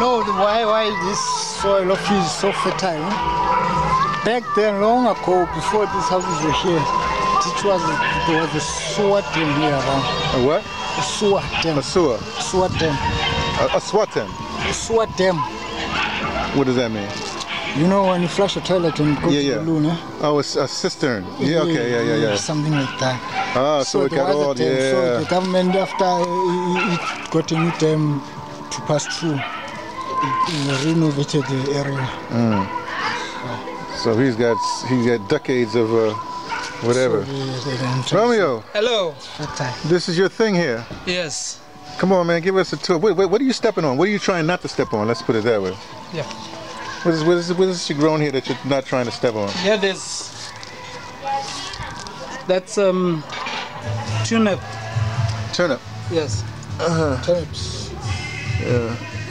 know why this soil of his is so fertile. Back then, long ago, before these houses were here, there was a sewer dam here around. A what? A sewer dam. A sewer? Sewer dam. A sewer dam? A sewer dam. What does that mean? You know when you flush a toilet and go to the loo, no? Oh, it's a cistern. Yeah, okay, yeah. Something like that. Ah, so it got old, yeah. So the government, after it got a new dam to pass through, it renovated the area. Mm. So he's got decades of whatever. So Romeo. Hello. This is your thing here. Yes. Come on, man, give us a tour. Wait, what are you stepping on? What are you trying not to step on? Let's put it that way. Yeah. What is you grown here that you're not trying to step on? Yeah, that's turnip. Turnip. Yes. Turnips.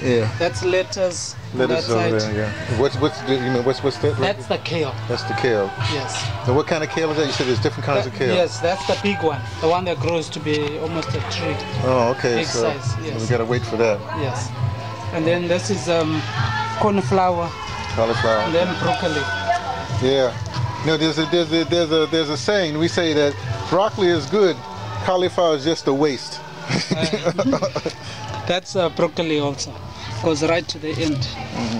Yeah. That's lettuce. Lettuce on that side. There, yeah. What's that? That's the kale. That's the kale. Yes. So what kind of kale is that? You said there's different kinds of kale. Yes, that's the big one. The one that grows to be almost a tree. Oh, okay. Big size. Yes. So we gotta wait for that. Yes. And then this is cauliflower. Cauliflower. And then broccoli. Yeah. No, there's a saying. We say that broccoli is good, cauliflower is just a waste. That's broccoli also. Goes right to the end. Mm-hmm.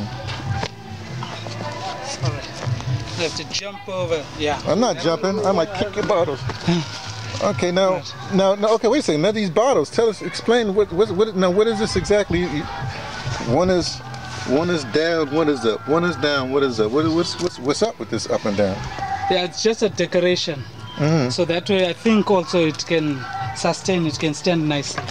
All right. You have to jump over. Yeah. I'm not jumping. I might kick your bottles. Okay, now. Okay, wait a second. Now these bottles. Tell us. Explain what. Now what is this exactly? One is down, one is up. One is down, one is up. What's up with this up and down? Yeah, it's just a decoration. Mm-hmm. So that way, I think also it can sustain, it can stand nicely.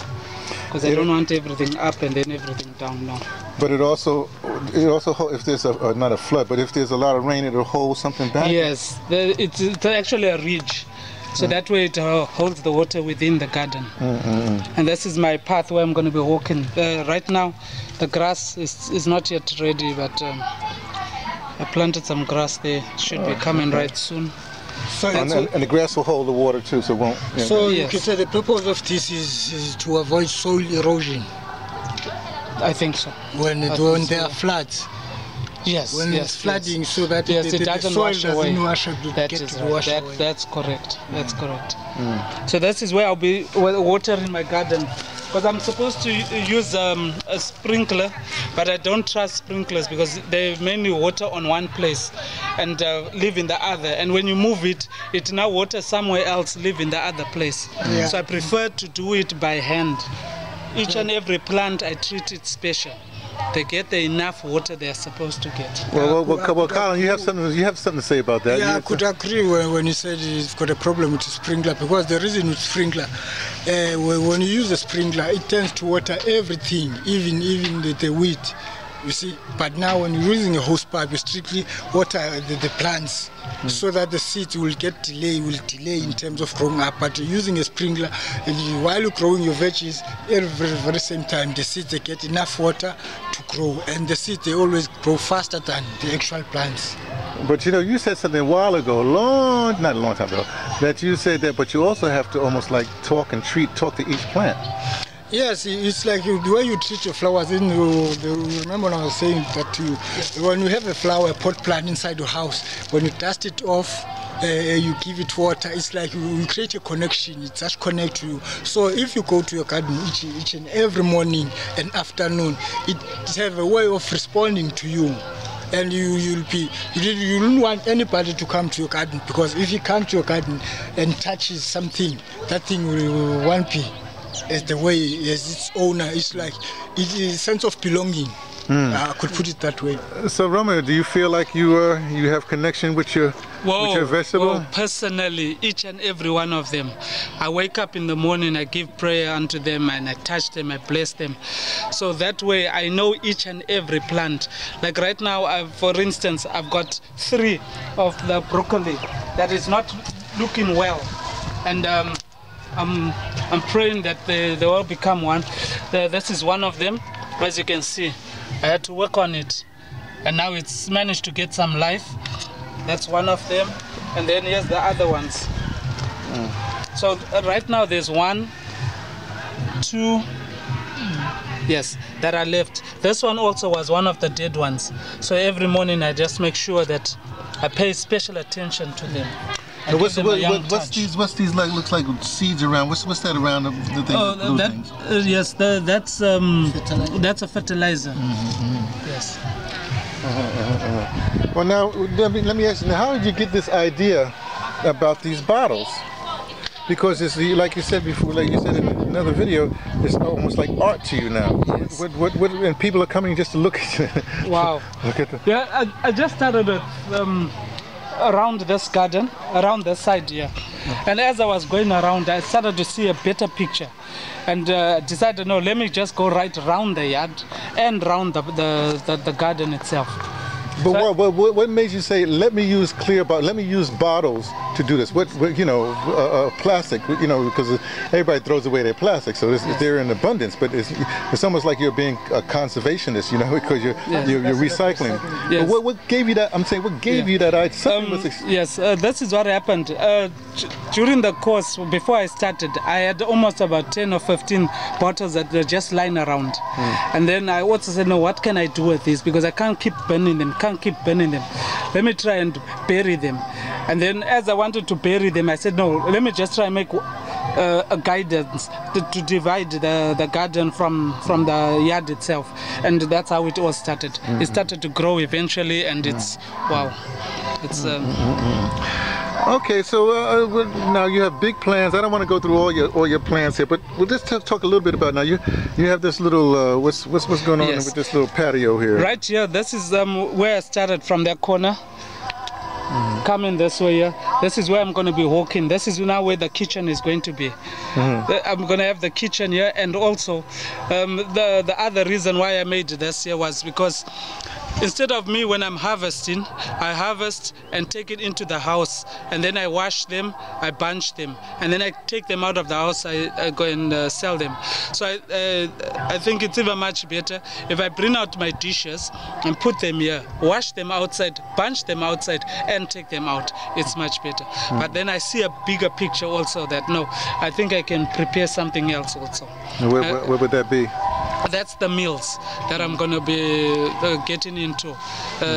Because I don't want everything up and then everything down now. But it also if there's not a flood, but if there's a lot of rain, it'll hold something back. Yes, it's actually a ridge. So that way it holds the water within the garden. And this is my path where I'm going to be walking. Right now the grass is not yet ready, but I planted some grass there. Should be coming right soon. So and the grass will hold the water too, so it won't... You know. So you can say the purpose of this is to avoid soil erosion. I think so. When there are floods. Yes, when it's flooding, so that the soil doesn't wash up. That's correct. That's correct. Mm. So this is where I'll be watering my garden, because I'm supposed to use a sprinkler, but I don't trust sprinklers because they mainly water on one place and live in the other. And when you move it, it now waters somewhere else, live in the other place. Yeah. So I prefer to do it by hand. Each and every plant, I treat it special. They get enough water they are supposed to get. Well, Colin, you have something to say about that. Yeah, I could agree when you said you've got a problem with the sprinkler, because the reason with sprinkler, when you use a sprinkler, it tends to water everything, even the wheat, you see. But now when you're using a hose pipe, you strictly water the plants, so that the seeds will delay in terms of growing up. But using a sprinkler, while you're growing your veggies, every same time the seeds, they get enough water to grow, and the seeds, they always grow faster than the actual plants. But you know, you said something a while ago, not a long time ago, that you said that, but you also have to almost like talk to each plant. Yes, it's like the way you treat your flowers. Remember when I was saying that when you have a flower, a pot plant inside your house, when you dust it off, you give it water, it's like you create a connection, it just connects you. So if you go to your garden each and every morning and afternoon, it has a way of responding to you. And you don't want anybody to come to your garden, because if you come to your garden and touches something, that thing will want to be. As the way, as its owner, it's like it is a sense of belonging. I could put it that way. So Romeo, do you feel like you have connection with your vegetable? Well, personally, each and every one of them. I wake up in the morning, I give prayer unto them, and I touch them, I bless them. So that way, I know each and every plant. Like right now, for instance, I've got 3 of the broccoli that is not looking well, and I'm praying that they will become one. This is one of them. As you can see, I had to work on it, and now it's managed to get some life. That's one of them, and then here's the other ones. So right now there's 1, 2, Yes, that are left. This one also was one of the dead ones. So every morning I just make sure that I pay special attention to them. And what's these like? Looks like seeds around. What's that around the thing? Oh, that, yes, that's a fertilizer. Mm-hmm. Yes. Well, now let me ask you. How did you get this idea about these bottles? Because it's like you said before, like you said in another video, it's almost like art to you now. Yes. And people are coming just to look at you. Wow. Look at the... Yeah, I just started it around this garden, around this side here. And as I was going around, I started to see a better picture. And decided, no, let me just go right round the yard and round the garden itself. But so what made you say, let me use clear bottles, let me use bottles to do this? What you know, plastic, you know, because everybody throws away their plastic, so this, yes, they're in abundance. But it's almost like you're being a conservationist, you know, because you're recycling. Yes. But what gave you that, I'm saying, what gave you that idea? Yes, this is what happened. During the course, before I started, I had almost about 10 or 15 bottles that were just lying around. Mm. And then I also said, no, what can I do with these? Because I can't keep burning them. Let me try and bury them. And then as I wanted to bury them, I said, no, let me just try and make a guidance to divide the garden from the yard itself. And that's how it all started. Mm-hmm. It started to grow eventually, and it's, wow. It's, okay, so now you have big plans. I don't want to go through all your plans here, but we'll just talk a little bit about now. You have this little what's going on with this little patio here? Right here, this is where I started from that corner. Mm-hmm. Coming this way here. This is where I'm going to be walking. This is now where the kitchen is going to be. Mm-hmm. I'm going to have the kitchen here, and also the other reason why I made this here was because instead of me, when I'm harvesting, I harvest and take it into the house, and then I wash them, I bunch them, and then I take them out of the house, I go and sell them. So I think it's even much better if I bring out my dishes and put them here, wash them outside, bunch them outside, and take them out. It's much better. Mm. But then I see a bigger picture also that, no, I think I can prepare something else also. Where would that be? That's the meals that I'm going to be getting into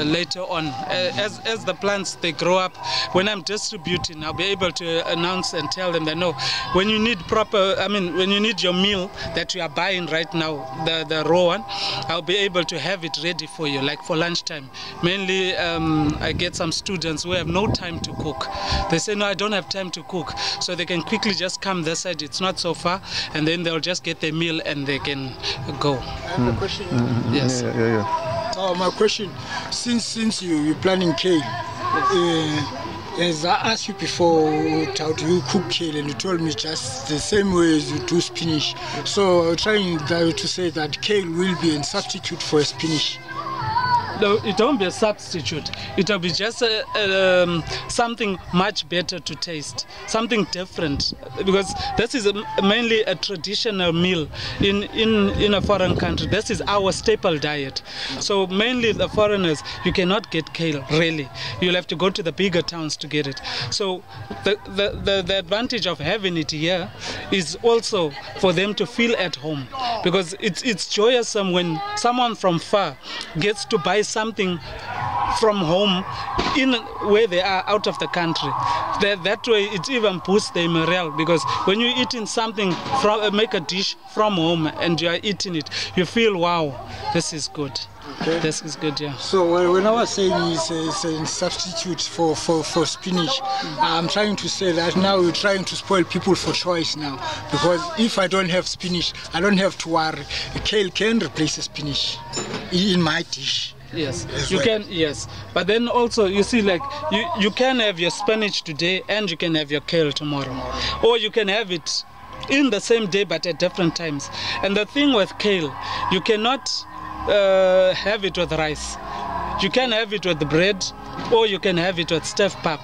later on. As the plants, they grow up, when I'm distributing, I'll be able to announce and tell them that, no, when you need proper, I mean, when you need your meal that you are buying right now, the raw one, I'll be able to have it ready for you, like for lunchtime. Mainly, I get some students who have no time to cook. They say, no, I don't have time to cook. So they can quickly just come this side, it's not so far, and then they'll just get their meal and they can go. I have a question. Mm-hmm. Yes. My question, since you're planning kale, as I asked you before, how do you cook kale, and you told me just the same way as you do spinach. So trying to say that kale will be a substitute for spinach. No, it won't be a substitute. It will be just something much better to taste, something different. Because this is mainly a traditional meal in a foreign country. This is our staple diet. So mainly the foreigners, you cannot get kale, really. You'll have to go to the bigger towns to get it. So the advantage of having it here is also for them to feel at home. Because it's joyous when someone from far gets to buy something from home in where they are out of the country. That way it even boosts their morale, because when you're eating something from make a dish from home and you are eating it, you feel, wow, this is good. Okay. This is good, yeah. So when I was saying it's a substitute for spinach, I'm trying to say that now we're trying to spoil people for choice now, because if I don't have spinach, I don't have to worry. Kale can replace the spinach in my dish. Yes, you can, yes. But then also, you see, like, you can have your spinach today and you can have your kale tomorrow. Or you can have it in the same day but at different times. And the thing with kale, you cannot have it with rice. You can have it with bread, or you can have it with stuffed pap.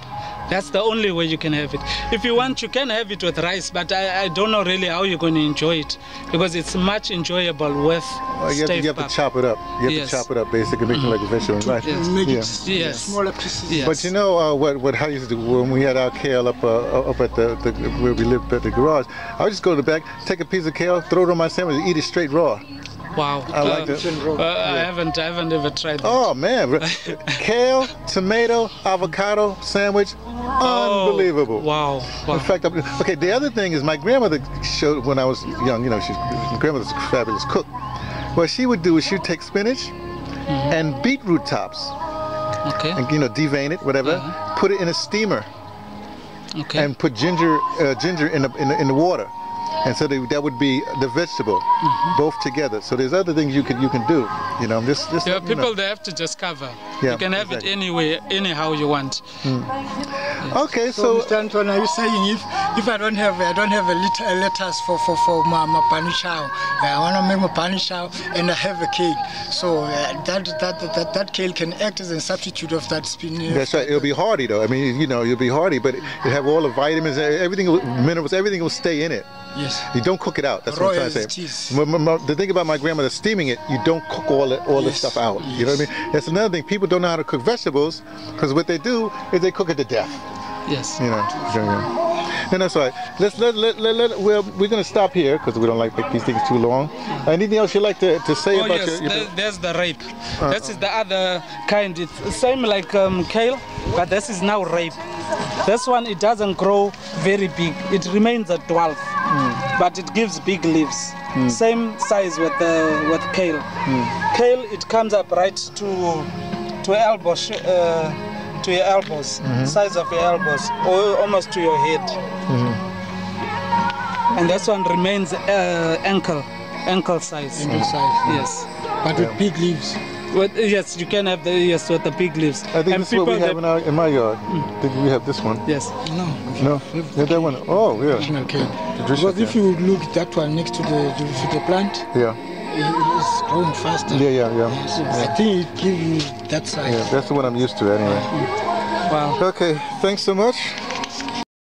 That's the only way you can have it. If you want, you can have it with rice, but I don't know really how you're going to enjoy it, because it's much enjoyable with you have to chop it up. You have to chop it up, basically, make it like a vegetable rice. Yes. Smaller pieces. Yes. But you know what I used to do when we had our kale up at the where we lived at the garage, I would just go to the back, take a piece of kale, throw it on my sandwich, and eat it straight raw. Wow. I like that. I haven't ever tried that. Oh man, kale, tomato, avocado sandwich, unbelievable. Wow. Wow. In fact, okay. The other thing is my grandmother showed when I was young. You know, my grandmother's a fabulous cook. What she would do is she would take spinach and beetroot tops, okay, and you know, devein it, whatever, put it in a steamer, okay, and put ginger in the water. And so that would be the vegetable, both together. So there's other things you can do, you know. They have to discover. Yeah, you can have it anyway, anyhow you want. Okay, so Mr. Anton, are you saying if I don't have a lettuce for my panichao, I want to make my panichao and I have a kale, so that kale can act as a substitute of that spinach. That's right. It'll be hearty though. I mean, you know, you'll be hearty, but you have all the vitamins, everything, minerals, everything will stay in it. Yes. You don't cook it out. That's what I'm trying to say. The thing about my grandmother steaming it, you don't cook all the stuff out. Yes. You know what I mean? That's another thing. People don't know how to cook vegetables because what they do is they cook it to death. Yes. You know. And that's right. We're going to stop here because we don't like these things too long. Anything else you'd like to say about your there's the rape. This is the other kind. It's same like kale, but this is now rape. This one, it doesn't grow very big. It remains a dwarf. But it gives big leaves, same size with kale. Kale, it comes up right to elbow, to your elbows, size of your elbows, or almost to your head. And this one remains ankle size. Ankle size, yes. But with big leaves. With, yes, you can have with the big leaves. I think this is what we have in my yard. I think we have this one. Yes. No. Yeah, that one. Oh, yeah. Okay. Because if you look at that one next to the plant, it's growing faster. Yeah. Yes. I think it gives you that size. Yeah, that's the one I'm used to anyway. Wow. Okay. Thanks so much.